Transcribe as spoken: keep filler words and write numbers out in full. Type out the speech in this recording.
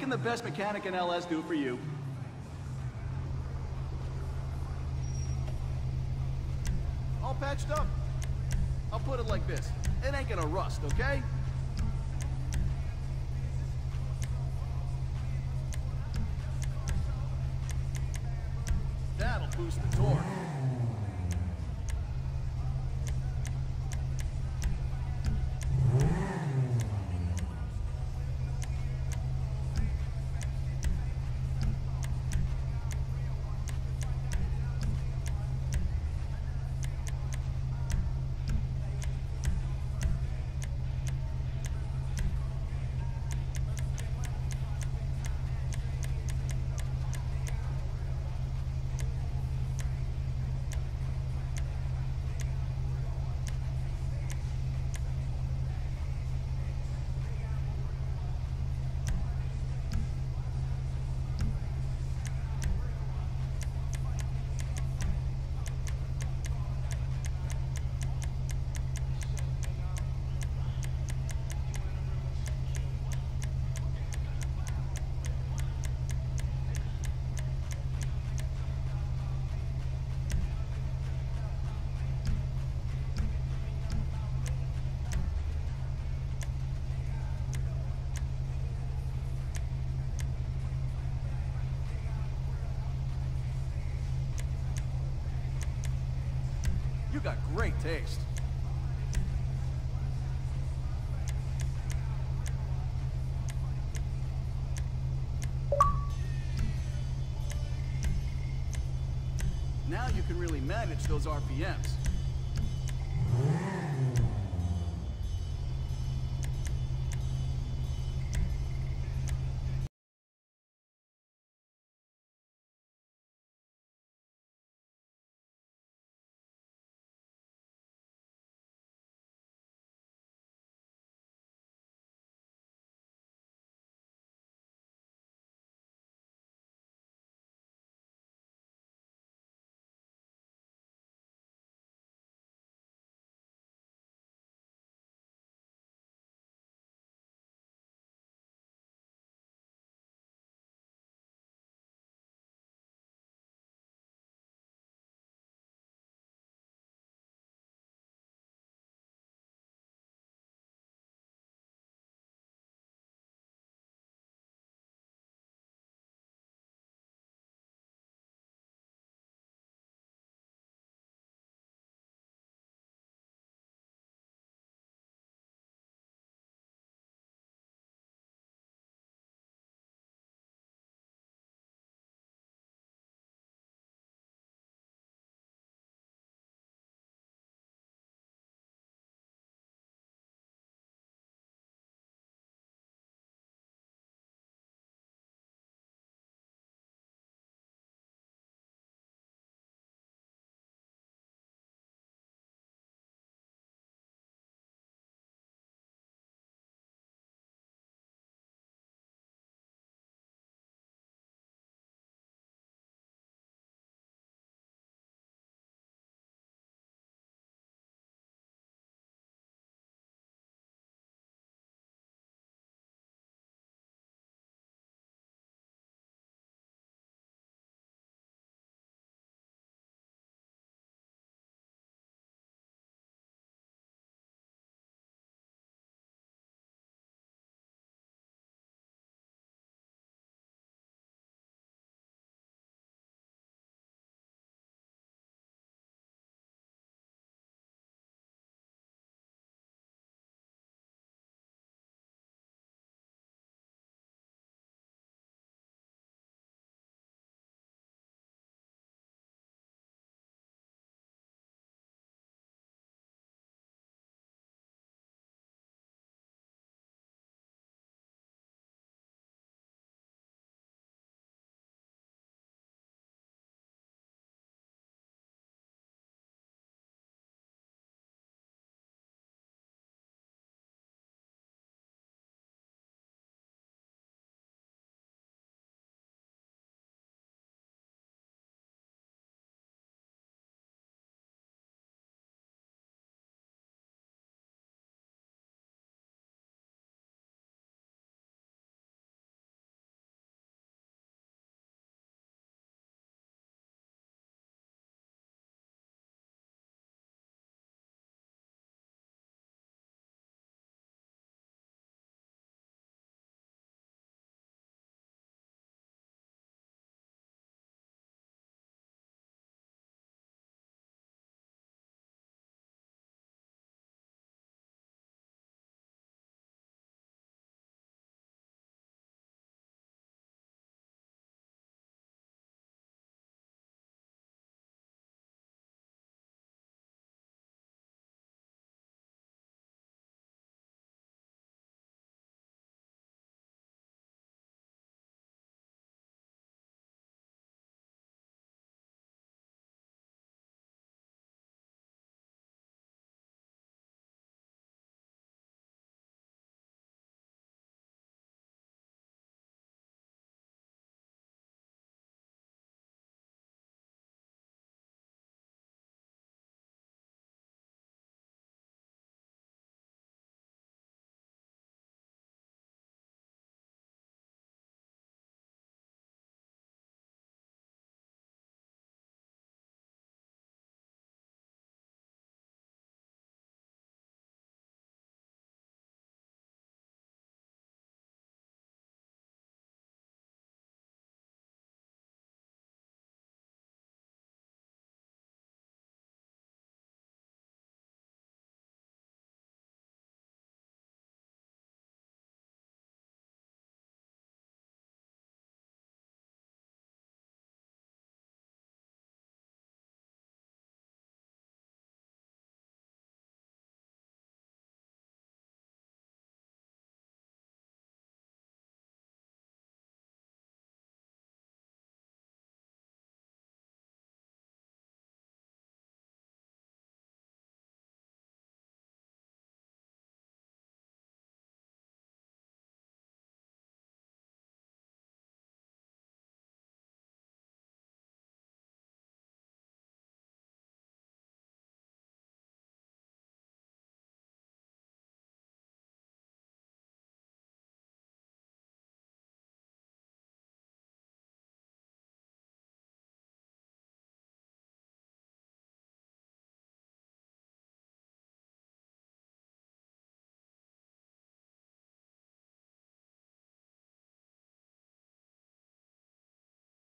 can the best mechanic in L S do for you? All patched up. I'll put it like this. It ain't gonna rust, okay? That'll boost the torque. You got great taste. Now you can really manage those R P Ms.